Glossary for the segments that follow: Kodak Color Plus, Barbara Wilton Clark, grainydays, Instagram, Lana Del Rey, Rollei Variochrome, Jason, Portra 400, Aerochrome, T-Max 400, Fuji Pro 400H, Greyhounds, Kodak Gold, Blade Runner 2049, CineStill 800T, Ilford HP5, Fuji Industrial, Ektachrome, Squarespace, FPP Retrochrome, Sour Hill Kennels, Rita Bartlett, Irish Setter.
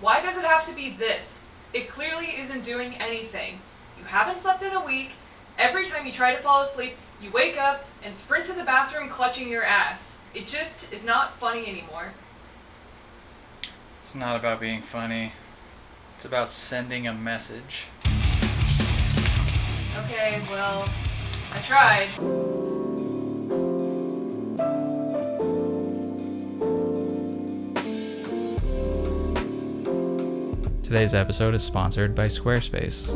Why does it have to be this? It clearly isn't doing anything. You haven't slept in a week. Every time you try to fall asleep, you wake up and sprint to the bathroom clutching your ass. It just is not funny anymore. It's not about being funny. It's about sending a message. Okay, well, I tried. Today's episode is sponsored by Squarespace.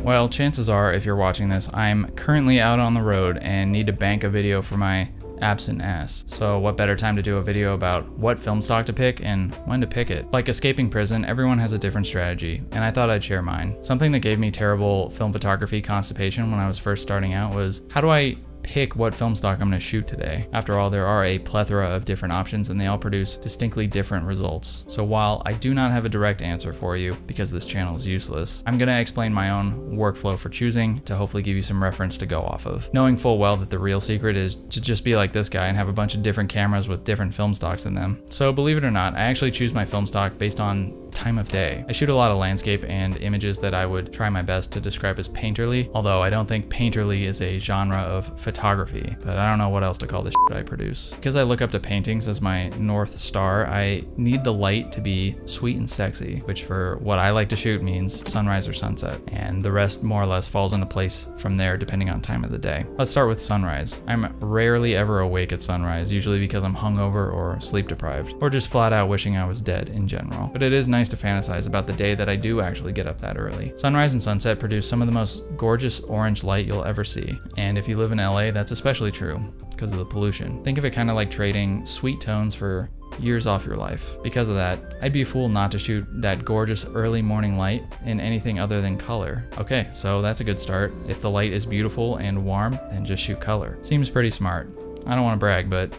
Well, chances are, if you're watching this, I'm currently out on the road and need to bank a video for my absent ass. So what better time to do a video about what film stock to pick and when to pick it? Like escaping prison, everyone has a different strategy, and I thought I'd share mine. Something that gave me terrible film photography constipation when I was first starting out was, how do I pick what film stock I'm going to shoot today? After all, there are a plethora of different options and they all produce distinctly different results. So while I do not have a direct answer for you, because this channel is useless, I'm going to explain my own workflow for choosing to hopefully give you some reference to go off of. Knowing full well that the real secret is to just be like this guy and have a bunch of different cameras with different film stocks in them. So believe it or not, I actually choose my film stock based on time of day. I shoot a lot of landscape and images that I would try my best to describe as painterly, although I don't think painterly is a genre of photography, but I don't know what else to call the shit I produce. Because I look up to paintings as my North Star, I need the light to be sweet and sexy, which for what I like to shoot means sunrise or sunset, and the rest more or less falls into place from there depending on time of the day. Let's start with sunrise. I'm rarely ever awake at sunrise, usually because I'm hungover or sleep deprived, or just flat out wishing I was dead in general. But it is nice to fantasize about the day that I do actually get up that early. Sunrise and sunset produce some of the most gorgeous orange light you'll ever see. And if you live in LA, that's especially true because of the pollution. Think of it kind of like trading sweet tones for years off your life. Because of that, I'd be a fool not to shoot that gorgeous early morning light in anything other than color. Okay, so that's a good start. If the light is beautiful and warm, then just shoot color. Seems pretty smart. I don't want to brag, but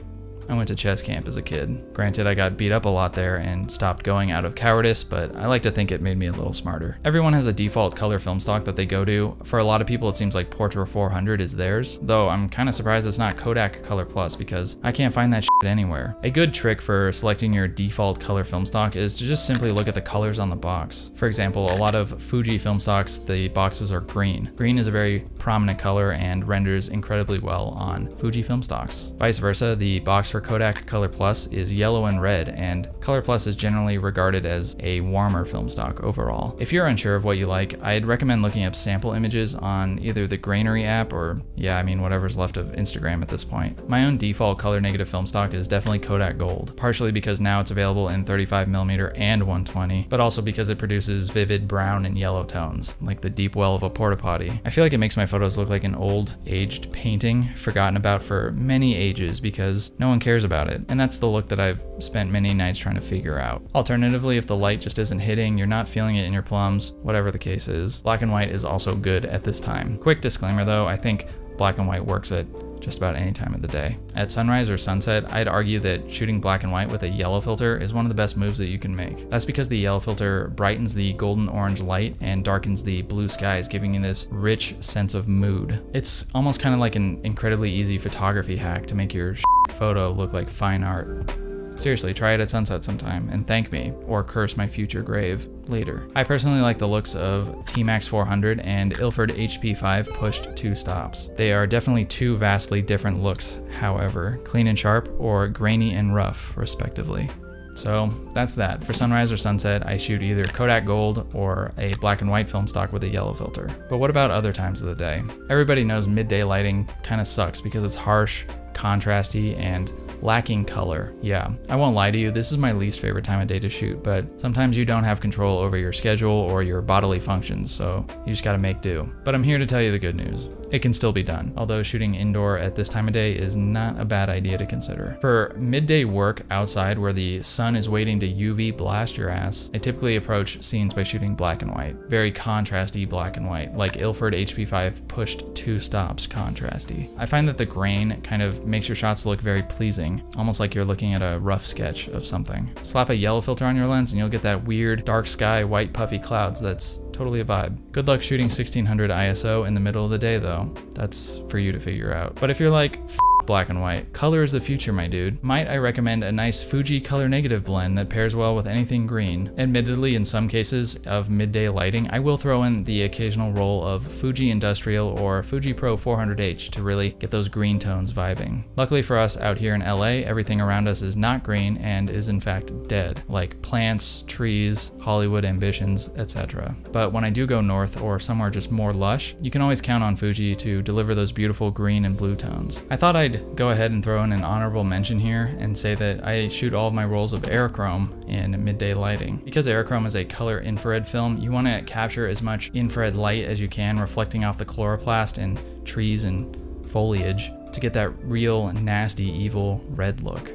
I went to chess camp as a kid. Granted, I got beat up a lot there and stopped going out of cowardice, but I like to think it made me a little smarter. Everyone has a default color film stock that they go to. For a lot of people, it seems like Portra 400 is theirs, though I'm kind of surprised it's not Kodak Color Plus because I can't find that shit anywhere. A good trick for selecting your default color film stock is to just simply look at the colors on the box. For example, a lot of Fuji film stocks, the boxes are green. Green is a very prominent color and renders incredibly well on Fuji film stocks. Vice versa, the box for Kodak Color Plus is yellow and red, and Color Plus is generally regarded as a warmer film stock overall. If you're unsure of what you like, I'd recommend looking up sample images on either the Grainery app or, yeah, I mean, whatever's left of Instagram at this point. My own default color negative film stock is definitely Kodak Gold, partially because now it's available in 35mm and 120, but also because it produces vivid brown and yellow tones, like the deep well of a porta potty. I feel like it makes my photos look like an old, aged painting, forgotten about for many ages because no one cares about it, and that's the look that I've spent many nights trying to figure out. Alternatively, if the light just isn't hitting, you're not feeling it in your plums, whatever the case is, black and white is also good at this time. Quick disclaimer though, I think black and white works at just about any time of the day. At sunrise or sunset, I'd argue that shooting black and white with a yellow filter is one of the best moves that you can make. That's because the yellow filter brightens the golden orange light and darkens the blue skies, giving you this rich sense of mood. It's almost kind of like an incredibly easy photography hack to make your photo look like fine art. Seriously, try it at sunset sometime and thank me, or curse my future grave later. I personally like the looks of T-Max 400 and Ilford HP5 pushed 2 stops. They are definitely 2 vastly different looks, however, clean and sharp or grainy and rough, respectively. So that's that. For sunrise or sunset, I shoot either Kodak Gold or a black and white film stock with a yellow filter. But what about other times of the day? Everybody knows midday lighting kind of sucks because it's harsh, contrasty, and lacking color. Yeah, I won't lie to you, this is my least favorite time of day to shoot, but sometimes you don't have control over your schedule or your bodily functions, so you just gotta make do. But I'm here to tell you the good news. It can still be done, although shooting indoor at this time of day is not a bad idea to consider. For midday work outside where the sun is waiting to UV blast your ass, I typically approach scenes by shooting black and white. Very contrasty black and white, like Ilford HP5 pushed 2 stops contrasty. I find that the grain kind of makes your shots look very pleasing, almost like you're looking at a rough sketch of something. Slap a yellow filter on your lens and you'll get that weird dark sky, white puffy clouds that's totally a vibe. Good luck shooting 1600 ISO in the middle of the day though. That's for you to figure out. But if you're like, stock black and white. Color is the future, my dude. Might I recommend a nice Fuji color negative blend that pairs well with anything green? Admittedly, in some cases of midday lighting, I will throw in the occasional roll of Fuji Industrial or Fuji Pro 400H to really get those green tones vibing. Luckily for us out here in LA, everything around us is not green and is in fact dead, like plants, trees, Hollywood ambitions, etc. But when I do go north or somewhere just more lush, you can always count on Fuji to deliver those beautiful green and blue tones. I thought I'd go ahead and throw in an honorable mention here and say that I shoot all of my rolls of Aerochrome in midday lighting. Because Aerochrome is a color infrared film, you want to capture as much infrared light as you can, reflecting off the chloroplast in trees and foliage to get that real nasty evil red look.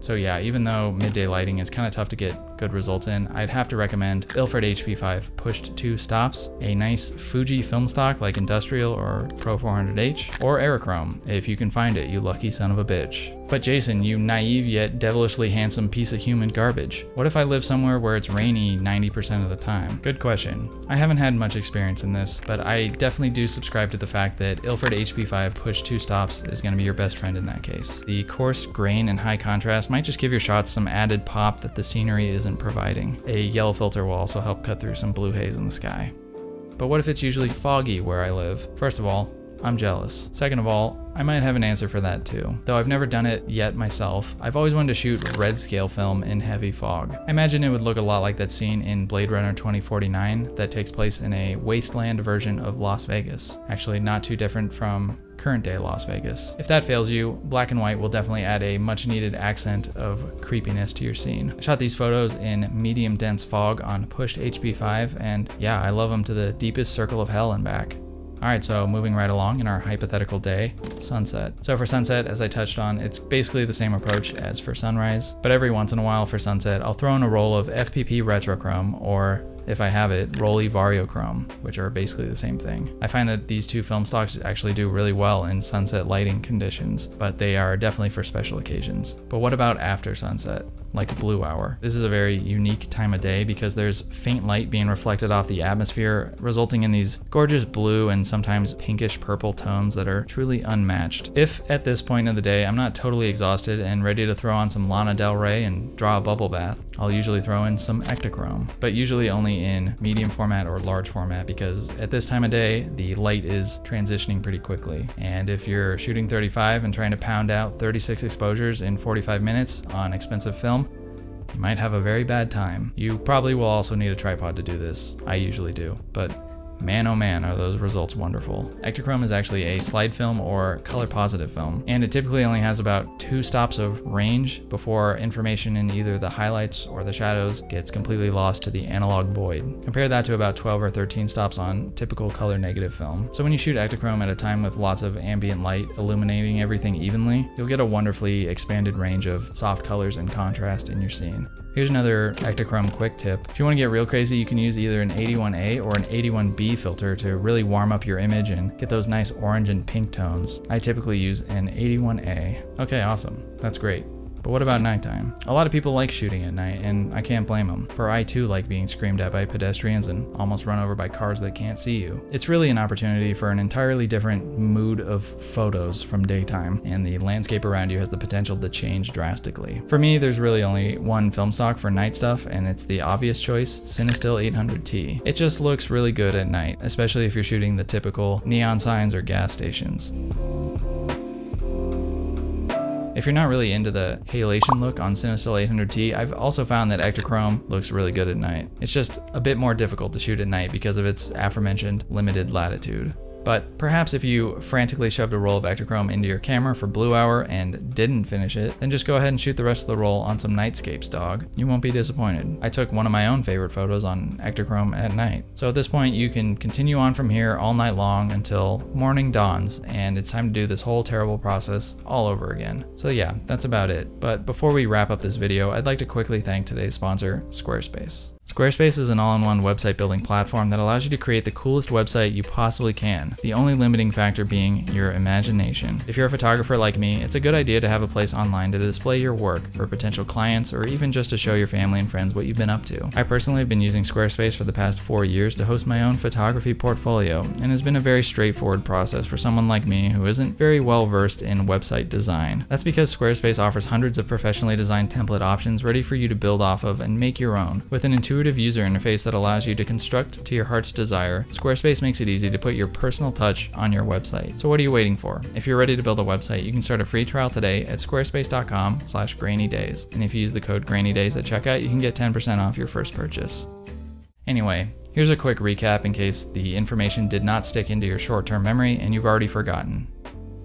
So yeah, even though midday lighting is kind of tough to get good results in, I'd have to recommend Ilford HP5 pushed 2 stops, a nice Fuji film stock like Industrial or Pro 400H, or Aerochrome, if you can find it, you lucky son of a bitch. But Jason, you naive yet devilishly handsome piece of human garbage. What if I live somewhere where it's rainy 90% of the time? Good question. I haven't had much experience in this, but I definitely do subscribe to the fact that Ilford HP5 push 2 stops is gonna be your best friend in that case. The coarse grain and high contrast might just give your shots some added pop that the scenery isn't providing. A yellow filter will also help cut through some blue haze in the sky. But what if it's usually foggy where I live? First of all, I'm jealous. Second of all, I might have an answer for that too. Though I've never done it yet myself, I've always wanted to shoot red scale film in heavy fog. I imagine it would look a lot like that scene in Blade Runner 2049 that takes place in a wasteland version of Las Vegas. Actually, not too different from current day Las Vegas. If that fails you, black and white will definitely add a much needed accent of creepiness to your scene. I shot these photos in medium dense fog on pushed HP5, and yeah, I love them to the deepest circle of hell and back. All right, so moving right along in our hypothetical day, sunset. So for sunset, as I touched on, it's basically the same approach as for sunrise, but every once in a while for sunset, I'll throw in a roll of FPP Retrochrome, or if I have it, Rollei Variochrome, which are basically the same thing. I find that these two film stocks actually do really well in sunset lighting conditions, but they are definitely for special occasions. But what about after sunset, like the blue hour? This is a very unique time of day because there's faint light being reflected off the atmosphere, resulting in these gorgeous blue and sometimes pinkish purple tones that are truly unmatched. If at this point of the day, I'm not totally exhausted and ready to throw on some Lana Del Rey and draw a bubble bath, I'll usually throw in some Ektachrome, but usually only in medium format or large format, because at this time of day the light is transitioning pretty quickly, and if you're shooting 35 and trying to pound out 36 exposures in 45 minutes on expensive film, you might have a very bad time. You probably will also need a tripod to do this. I usually do, but man, oh man, are those results wonderful. Ektachrome is actually a slide film or color positive film, and it typically only has about 2 stops of range before information in either the highlights or the shadows gets completely lost to the analog void. Compare that to about 12 or 13 stops on typical color negative film. So when you shoot Ektachrome at a time with lots of ambient light illuminating everything evenly, you'll get a wonderfully expanded range of soft colors and contrast in your scene. Here's another Ektachrome quick tip. If you want to get real crazy, you can use either an 81A or an 81B filter to really warm up your image and get those nice orange and pink tones. I typically use an 81A. Okay, awesome. That's great. But what about nighttime? A lot of people like shooting at night, and I can't blame them, for I too like being screamed at by pedestrians and almost run over by cars that can't see you. It's really an opportunity for an entirely different mood of photos from daytime, and the landscape around you has the potential to change drastically. For me, there's really only one film stock for night stuff, and it's the obvious choice, CineStill 800T. It just looks really good at night, especially if you're shooting the typical neon signs or gas stations. If you're not really into the halation look on CineStill 800T, I've also found that Ektachrome looks really good at night. It's just a bit more difficult to shoot at night because of its aforementioned limited latitude. But perhaps if you frantically shoved a roll of Ektachrome into your camera for blue hour and didn't finish it, then just go ahead and shoot the rest of the roll on some nightscapes, dog. You won't be disappointed. I took one of my own favorite photos on Ektachrome at night. So at this point, you can continue on from here all night long until morning dawns, and it's time to do this whole terrible process all over again. So yeah, that's about it. But before we wrap up this video, I'd like to quickly thank today's sponsor, Squarespace. Squarespace is an all-in-one website building platform that allows you to create the coolest website you possibly can, the only limiting factor being your imagination. If you're a photographer like me, it's a good idea to have a place online to display your work for potential clients or even just to show your family and friends what you've been up to. I personally have been using Squarespace for the past 4 years to host my own photography portfolio, and it's been a very straightforward process for someone like me who isn't very well versed in website design. That's because Squarespace offers hundreds of professionally designed template options ready for you to build off of and make your own. With an intuitive user interface that allows you to construct to your heart's desire, Squarespace makes it easy to put your personal touch on your website. So what are you waiting for? If you're ready to build a website, you can start a free trial today at squarespace.com/grainydays. And if you use the code grainydays at checkout, you can get 10% off your first purchase. Anyway, here's a quick recap in case the information did not stick into your short-term memory and you've already forgotten.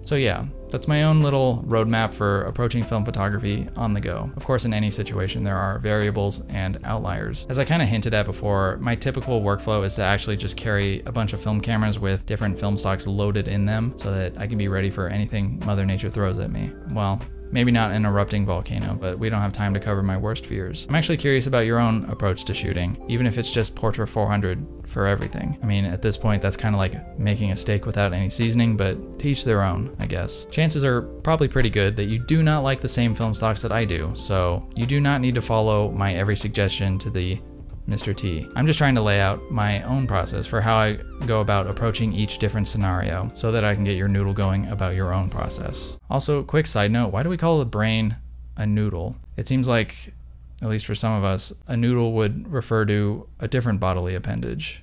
So yeah, that's my own little roadmap for approaching film photography on the go. Of course, in any situation, there are variables and outliers. As I kind of hinted at before, my typical workflow is to actually just carry a bunch of film cameras with different film stocks loaded in them so that I can be ready for anything Mother Nature throws at me. Well, maybe not an erupting volcano, but we don't have time to cover my worst fears. I'm actually curious about your own approach to shooting, even if it's just Portra 400 for everything. I mean, at this point, that's kind of like making a steak without any seasoning, but to each their own, I guess. Chances are probably pretty good that you do not like the same film stocks that I do, so you do not need to follow my every suggestion to the Mr. T. I'm just trying to lay out my own process for how I go about approaching each different scenario so that I can get your noodle going about your own process. Also, quick side note, why do we call the brain a noodle? It seems like, at least for some of us, a noodle would refer to a different bodily appendage.